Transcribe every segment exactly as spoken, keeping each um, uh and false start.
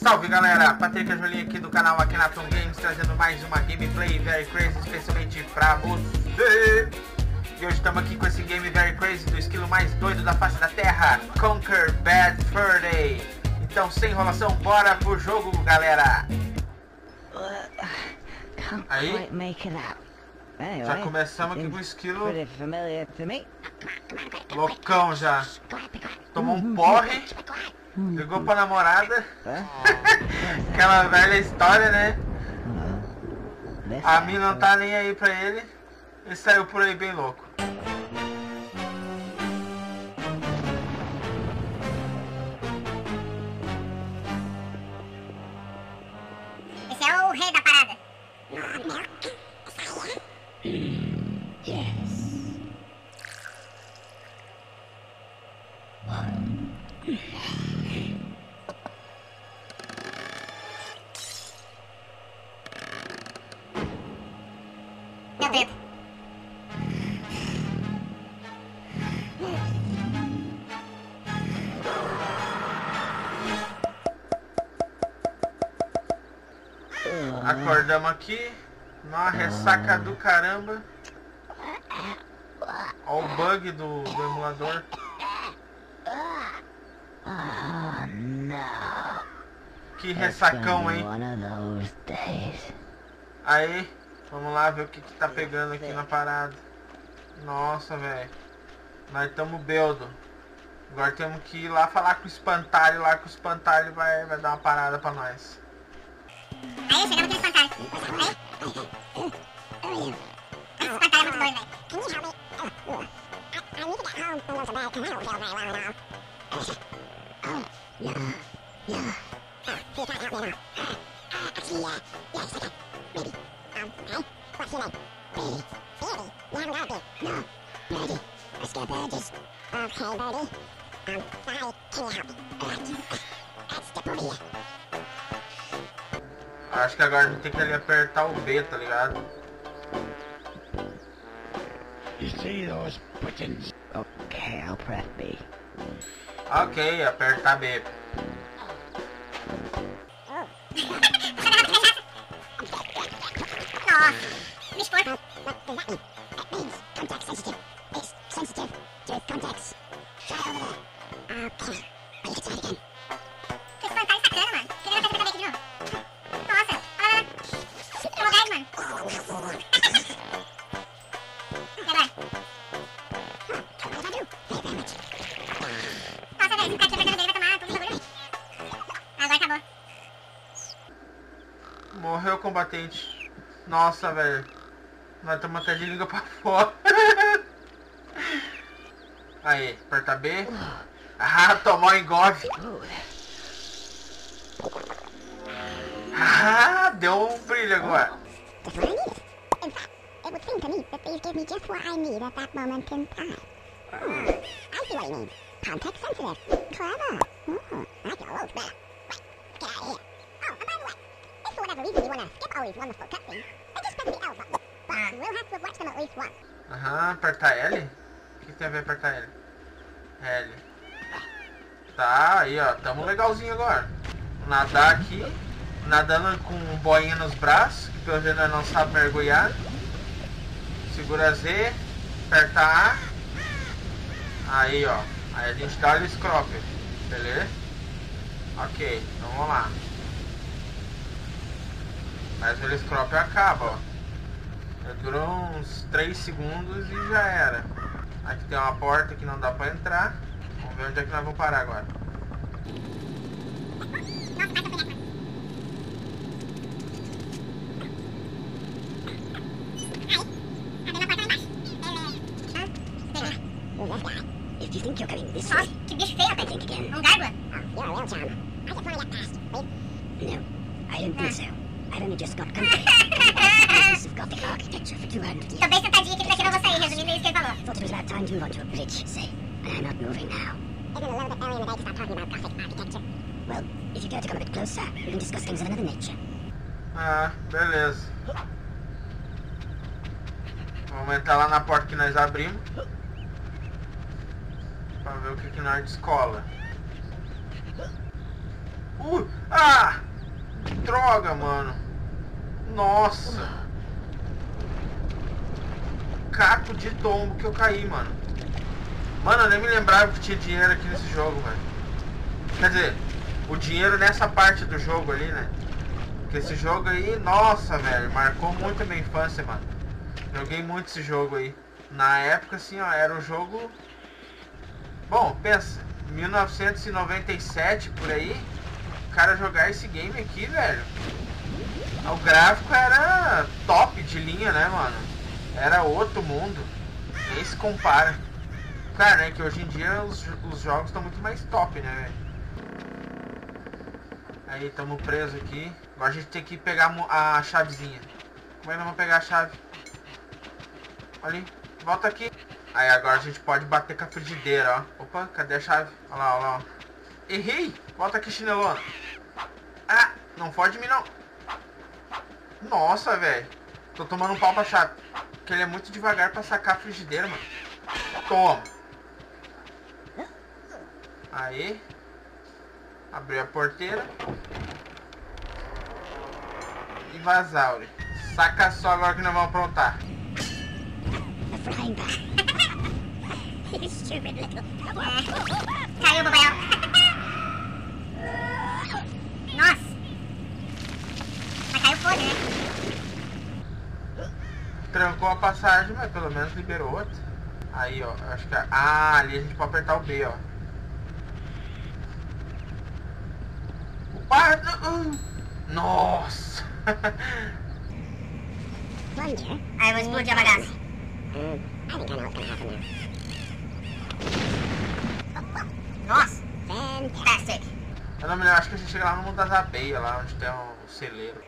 Salve galera, Patrick Angelinho aqui do canal Akhenaton Games, trazendo mais uma gameplay Very Crazy especialmente pra você. E hoje estamos aqui com esse game Very Crazy do esquilo mais doido da face da terra, Conker Bad Fur Day. Então sem enrolação, bora pro jogo galera. Aí, já começamos aqui com o esquilo loucão já. Tomou um porre, ligou pra namorada. Aquela velha história, né? A mina não tá nem aí pra ele e saiu por aí bem louco. Esse é o rei da parada. Meu dedo. Acordamos aqui numa ressaca do caramba. Olha o bug do, do emulador. Que ressacão, hein? Aí, vamos lá ver o que, que tá pegando aqui na parada. Nossa, velho. Nós estamos beldo. Agora temos que ir lá falar com o espantalho lá, que o espantalho vai, vai dar uma parada pra nós. Aí eu chegava aqui no espantalho. Aí. Esse espantalho é muito doido, velho. Can you help me? Oh, I, I need to get home for once a bed, because I don't feel very well now. Oh, no, no. Oh, please don't help me now. Uh, actually, uh, yeah, just like a, maybe. Um, hey, what's your name? Birdie. Birdie? You haven't got a beard. No, Birdie. I scare birdies. Okay, Birdie. Um, sorry, can you help me? Alright, uh, that's the birdie. Acho que agora a gente tem que ali apertar o B, tá ligado? You see those buttons? Okay, I'll press B. Okay, aperta B. Oh. Aw, Miss Ford. What does that mean? That means contact sensitive. It's sensitive to contacts. Try over there. Okay, I'll try it again. Morreu o combatente. Nossa, velho. Nós estamos até de língua pra fora. Aí, aperta B. Ah, tomou engove. Ah, deu um brilho agora. Aham, apertar L? O que tem a ver apertar L? L. Tá, aí ó, tamo legalzinho agora. Nadar aqui. Nadando com boinha nos braços, que pelo jeito não sabe mergulhar. Segura Z, aperta A. Aí ó, aí a gente dá o scroper. Beleza? Ok, então vamos lá. Mas o heliscrope acaba, ó. Durou uns três segundos e já era. Aqui tem uma porta que não dá pra entrar. Vamos ver onde é que nós vamos parar agora. Nossa, que bicho feio, velho. Um gárgula? Não. Talvez sentadinha que ele tá querendo sair, resumindo isso que ele falou. Ah, beleza. Vamos entrar lá na porta que nós abrimos pra ver o que que nós descola. Uh, ah! Droga, mano. Nossa. Caco de tombo que eu caí, mano. Mano, eu nem me lembrava que tinha dinheiro aqui nesse jogo, velho. Quer dizer, o dinheiro nessa parte do jogo ali, né? Porque esse jogo aí, nossa, velho, marcou muito a minha infância, mano. Joguei muito esse jogo aí. Na época, assim, ó, era um jogo... Bom, pensa, mil novecentos e noventa e sete, por aí, o cara jogar esse game aqui, velho. O gráfico era top de linha, né, mano? Era outro mundo. Nem se compara. Cara, né, que hoje em dia os, os jogos estão muito mais top, né, velho? Aí, estamos presos aqui. Agora a gente tem que pegar a chavezinha. Como é que nós vamos pegar a chave? Olha aí, volta aqui. Aí agora a gente pode bater com a frigideira, ó. Opa, cadê a chave? Olha lá, olha lá. Errei! Volta aqui, chinelona. Ah, não fode de mim, não. Nossa, velho. Tô tomando um pau pra chave. Porque ele é muito devagar pra sacar a frigideira, mano. Toma. Aí. Abriu a porteira. E vazaure. Saca só agora que nós vamos aprontar. Caiu, babaião. Nossa. Mas caiu foda, né? Trancou a passagem, mas pelo menos liberou outra. Aí, ó. Acho que... Ah, ali a gente pode apertar o B, ó. O par... Nossa. Aí eu vou explodir a bagaça. Nossa! Fantastic! Eu não me lembro, acho que a gente chega lá no mundo das abelhas, lá onde tem um celeiro.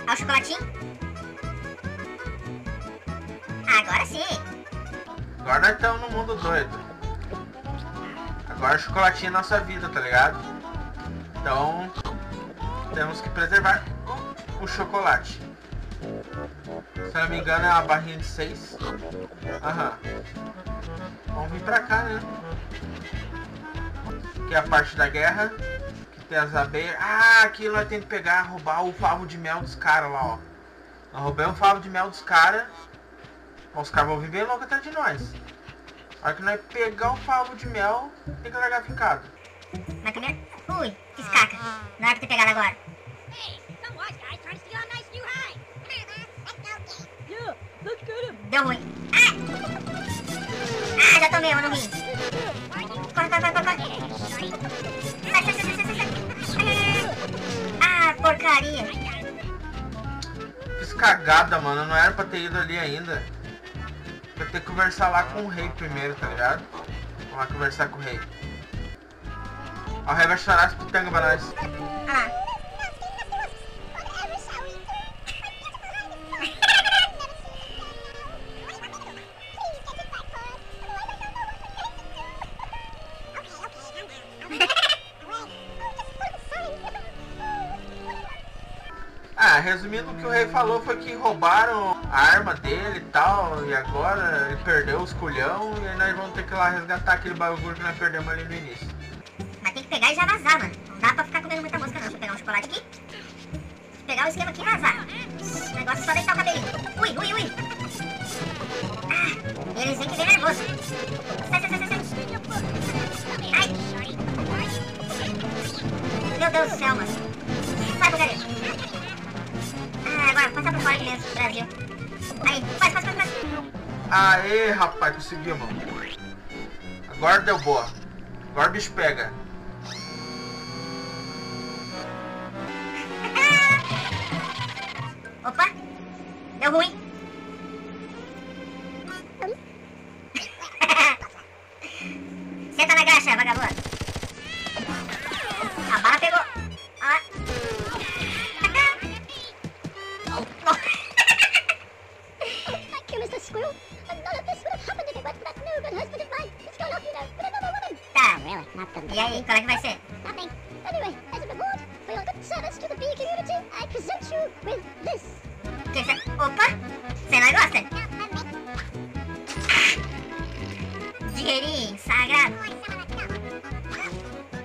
Olha o chocolatinho! Agora sim! Agora nós estamos no mundo doido. Agora o chocolatinho é nossa vida, tá ligado? Então, temos que preservar o chocolate. Se não me engano é uma barrinha de seis. Aham. Vamos vir pra cá, né? Que é a parte da guerra. Que tem as abelhas. Ah, aqui nós temos que pegar, roubar o favo de mel dos caras lá, ó. Nós roubamos o favo de mel dos caras. Os caras vão vir bem logo atrás de nós. A hora que nós pegar o favo de mel, tem que largar ficado. Vai comer? Ui, fiz caca. Não é pra ter pegado agora. Deu ruim. Ah! Ah, já tomei, eu não vi. Corre, corre, corre, corre. Sai, sai, sai, sai, sai. Ah, porcaria. Fiz cagada, mano. Não era pra ter ido ali ainda. Vou ter que conversar lá com o rei primeiro, tá ligado? Vamos lá conversar com o rei. Ó, o rei vai chorar as pitangas pra nós. Ah. Resumindo, o que o rei falou foi que roubaram a arma dele e tal, e agora ele perdeu os culhão, e aí nós vamos ter que ir lá resgatar aquele bagulho que nós perdemos ali no início. Mas tem que pegar e já vazar, mano. Não dá pra ficar comendo muita mosca não. Deixa eu pegar um chocolate aqui, pegar o esquema aqui e vazar. O negócio é só deixar o cabelinho. Ui, ui, ui. Ah, eles vêm que vem nervoso. Sai, sai, sai, sai. Ai. Meu Deus do céu, mano. Sai, porcaria. Agora, passa pro fora aqui mesmo, Brasil. Aí, faz, faz, faz, faz. Aê, rapaz, conseguiu, mano. Agora deu boa. Agora o bicho pega. Opa, deu ruim. Senta na graxa, vagabundo. A barra pegou. Ah. E aí, qual é que vai ser? Opa! Você não gosta? Dinheirinho, sagrado!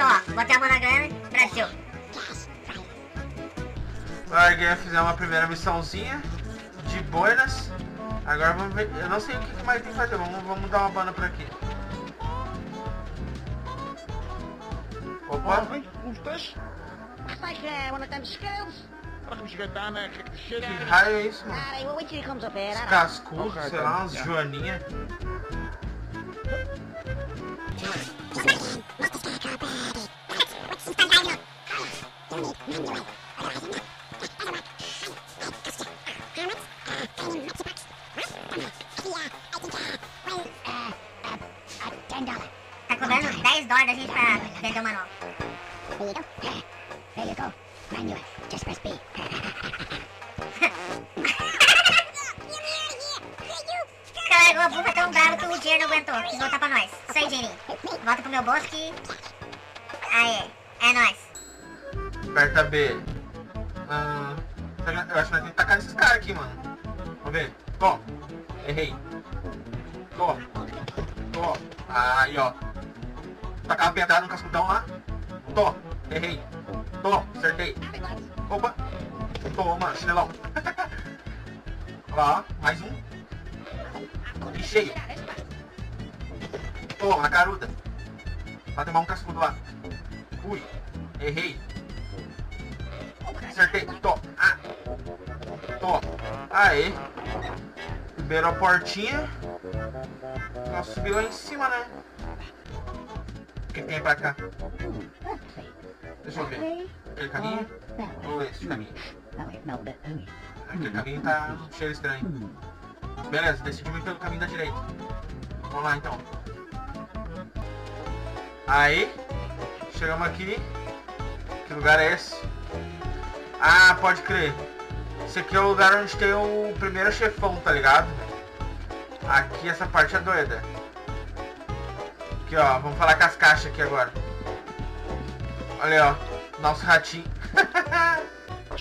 Então, ó, botei a mão na grana e pressou. Agora eu fizer uma primeira missãozinha de boinas. Agora vamos ver. Eu não sei o que mais tem que fazer. Vamos, vamos dar uma banda por aqui. Opa! Que raio é isso, mano? Os cascudos, sei lá, uns joaninha. Tá cobrando dez dólares da gente pra vender o manual. There you go. There you go. Manual. Just press B. Caralho, a bufa tão brava que o dinheiro não aguentou. Quis voltar pra nós. Isso aí, dinheirinho. Volta pro meu bolso que... Aê. É nóis. Aperta B. Ah, eu acho que nós temos que tacar esses caras aqui, mano. Vamos ver. Bom. Errei. Tô. Tô. Aí, ó. Tacar uma pedrada no cascudão lá. Tô. Errei. Tô. Acertei. Opa. Toma, chinelão. Ó, mais um. E cheio. Toma, caruda. Vai tomar um cascudo lá. Fui. Errei. Acertei. Tô. Ah. Tô. Aê. Liberou a portinha. Ela subiu lá em cima, né? O que tem pra cá? Deixa eu ver. Aquele caminho? Ou esse caminho? Aquele caminho tá cheio estranho. Beleza, decidimos pelo caminho da direita. Vamos lá, então. Aí. Chegamos aqui. Que lugar é esse? Ah, pode crer. Esse aqui é o lugar onde tem o primeiro chefão, tá ligado? Aqui essa parte é doida. Aqui, ó, vamos falar com as caixas aqui agora. Olha, ó, nosso ratinho. Oh,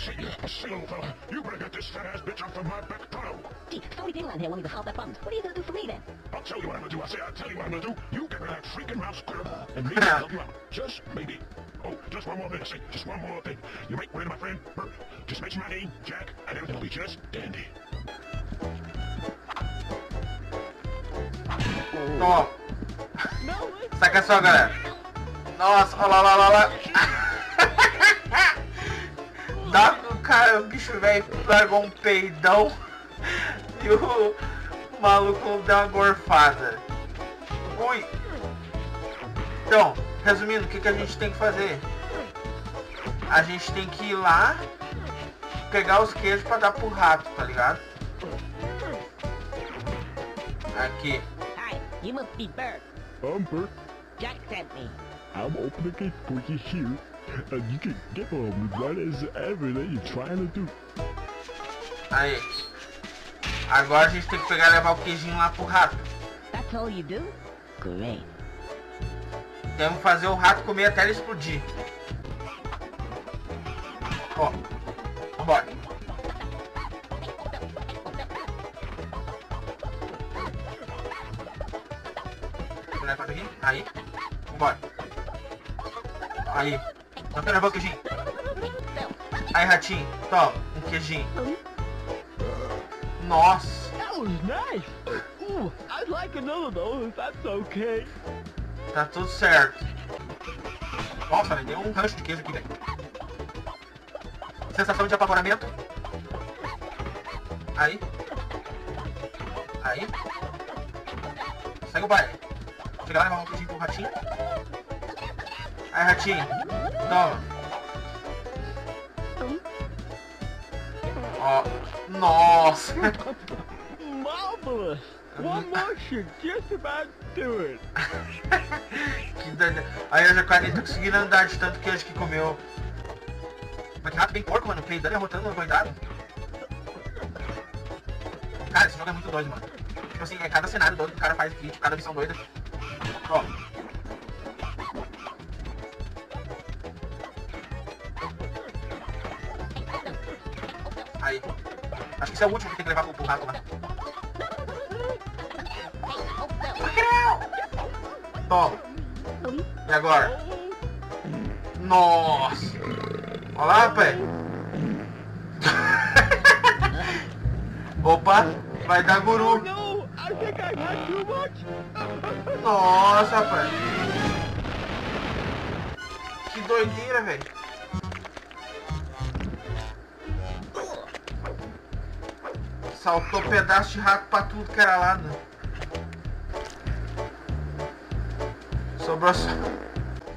just one more thing, see, just one more thing. You make way to my friend, Bert. Just mention my name, Jack, and everything will be just dandy. Toma. Saca só, galera. Nossa, olha lá, olha lá, olha lá. Dá, cara, o bicho velho largou um peidão e o maluco deu uma gorfada. Ui. Então, resumindo, o que, que a gente tem que fazer? A gente tem que ir lá, pegar os queijos pra dar pro rato, tá ligado? Aqui. Hi, you must be Bert. I'm Bert. Jack sent me. I'm opening a gate for you here, and you can get on with what is everything you're trying to do. Aí. Agora a gente tem que pegar e levar o queijinho lá pro rato. That's all you do? Great. Vamos fazer o rato comer até ele explodir. Ó, vambora. Aí, vambora. Aí, não tem nervoso, queijinho. Aí, ratinho, toma, um queijinho. Nossa. That was nice. Ooh, I'd like another though, if that's okay. Tá tudo certo. Nossa, velho, deu um rancho de queijo aqui, velho. Sensação de apavoramento. Aí. Aí. Segue o baile. Chega lá, levar um queijinho pro ratinho. Aí, ratinho. Toma. Ó. Nossa. Marvelous. One more should just about do it. Que doida. Aí eu já quase tô conseguindo andar de tanto que acho que comeu. Mas que rato bem porco, mano. Peidando e rotando, cuidado. Cara, esse jogo é muito doido, mano. Tipo assim, é cada cenário doido que o cara faz aqui, tipo, cada missão doida. Ó. Aí. Acho que esse é o último que tem que levar pro, pro rato lá. Toma. E agora? Nossa! Olha lá, pai. Opa, vai dar guru. Nossa, pai. Que doideira, velho. Saltou pedaço de rato pra tudo que era lado. Sobrou só...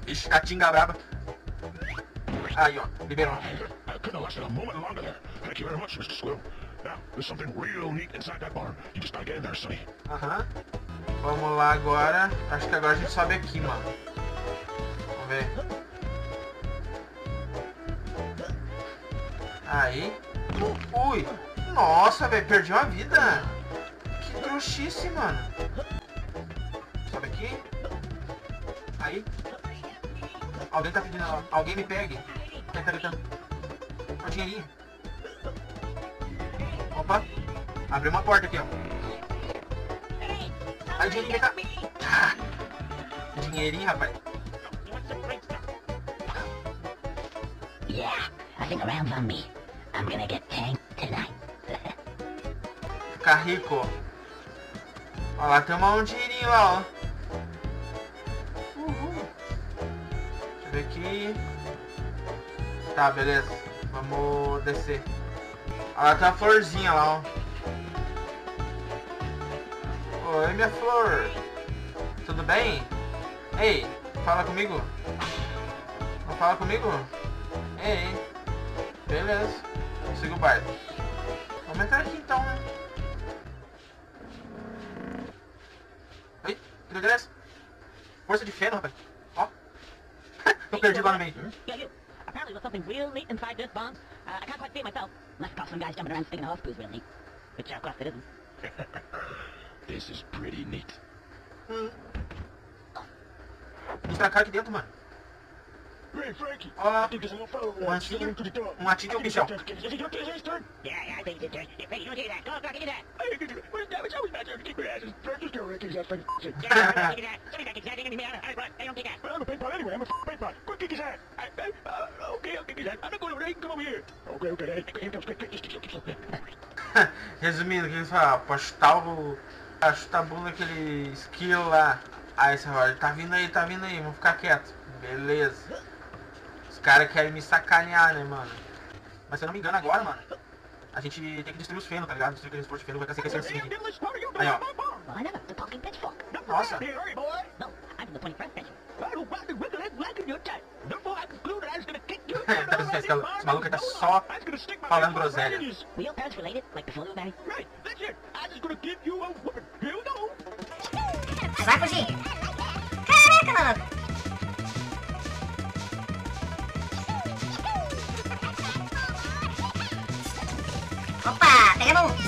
Ixi, catinga braba. Aí, ó, liberou. Aham. Vamos lá agora. Acho que agora a gente sobe aqui, mano. Vamos ver. Aí. Ui. Nossa, velho, perdi uma vida. Que trouxice, mano. Sobe aqui. Aí. Alguém tá pedindo. Alguém me pegue. Quem tá gritando? Ó o dinheirinho. Opa. Abriu uma porta aqui, ó. Aí o dinheirinho tá. Ah, dinheirinho, rapaz. Yeah, I think around on me. I'm gonna get tanked tonight. Ficar rico. Ó lá, tem um dinheirinho lá, ó. Aqui. Tá, beleza. Vamos descer. Olha lá, tem uma florzinha lá, ó. Oi, minha flor. Tudo bem? Ei, fala comigo. Não fala comigo? Ei. Beleza. Consigo o barco. Vamos entrar aqui então, né? Oi, tudo beleza? Força de feno, rapaz. Tô perdido lá no meio. Yeah, you. Apparently there's something real neat inside this bomb. Uh, I can't quite see it myself. Unless it's got some guys jumping around sticking a horseshoes real neat. Which of course it isn't. This is pretty neat. Hum. Tem uma cara aqui dentro, mano. Hey, Frankie. Olha lá. Um ratinho. Um ratinho e um bichão. Yeah, I think it's dirty. Hey, you do that. Go, go, give me that. Hey, give me that. It's always my turn to keep your asses. Frankie's doing Ricky's ass. Yeah, I don't give me that. Somebody's exaggerating me. I don't give me that. Well, I'm a paintball anyway. I'm a paintball. Go kick his ass. Okay, I'll kick his ass. I'm not going over there. You can come over here. Okay, okay. Here comes quick, quick. Just keep slow. Resumindo, o que ele fala? Apostar o... Achutar a bunda daquele skill lá. Aí você fala, tá vindo aí, tá vindo aí. Vamos ficar quieto. Beleza. Os caras querem me sacanear, né, mano? Mas se eu não me engano agora, mano, a gente tem que destruir os fenos, tá ligado? Destruir aqueles portos de feno, vai ficar sem crescer assim. Aí, ó. Nossa. Esse maluco tá só falando groselha. Vai fugir. Caraca, maluco. Opa, pegamos um.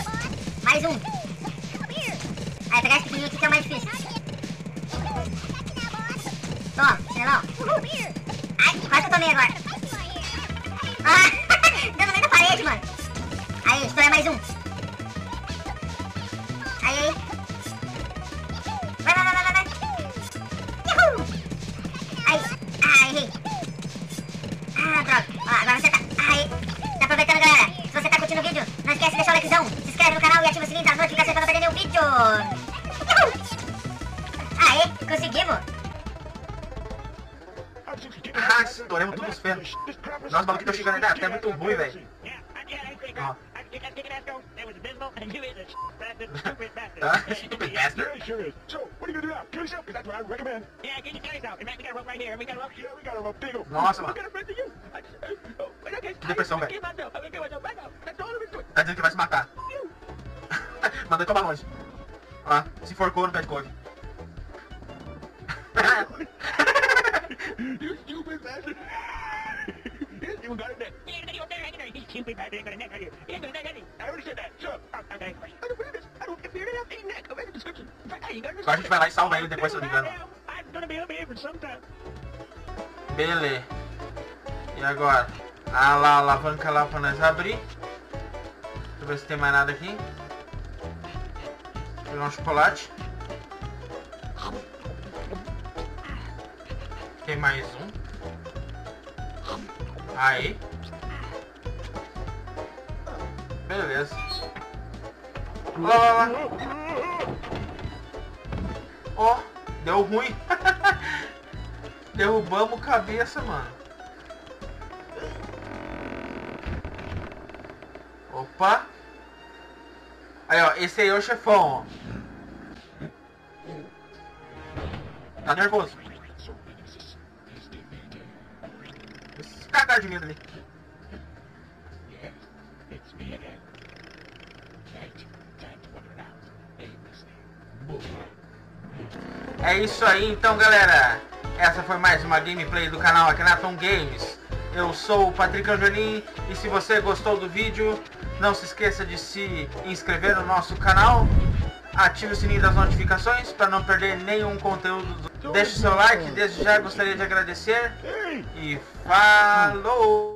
Mais um. Aí, pegar esse pequenininho aqui que é o mais difícil. Toma, estrelão. Ai, quase que eu tomei agora. Ah, deu no meio da parede, mano. Aí, estoura mais um. Aí, aí. Vai, vai, vai, vai, vai. Uhul. Aí, ah, errei. Ah, droga. Ó, agora você tá... Aí, tá aproveitando, galera. Se você tá curtindo o vídeo, não esquece de deixar o likezão, se inscreve no canal e ativa o sininho das notificações para não perder nenhum vídeo. Aê, conseguimos! Ah, estouramos todos os ferros. Nossa, o maluco tá chegando até muito ruim, velho. Ó. Tá? Stupid bastard. Nossa, mano. Que depressão, velho. Tá dizendo que vai se matar. Mandou tomar longe. Ó, se enforcou no pé de couve. Agora a gente vai lá e salva ele depois, se eu não me engano. Beleza. E agora? Ah lá, a alavanca lá pra nós abrir. Deixa eu ver se tem mais nada aqui. Vou pegar um chocolate. Tem mais um. Aí. Beleza. Lá, lá, lá. Ó, oh, deu ruim. Derrubamos cabeça, mano. Opa. Aí, ó. Esse aí é o chefão, ó. Tá nervoso. Esse cagar de medo ali. É isso aí, então, galera. Essa foi mais uma gameplay do canal Akhenaton Games. Eu sou o Patrick Angelinho e se você gostou do vídeo, não se esqueça de se inscrever no nosso canal. Ative o sininho das notificações para não perder nenhum conteúdo. Deixe o seu like, desde já gostaria de agradecer e falou!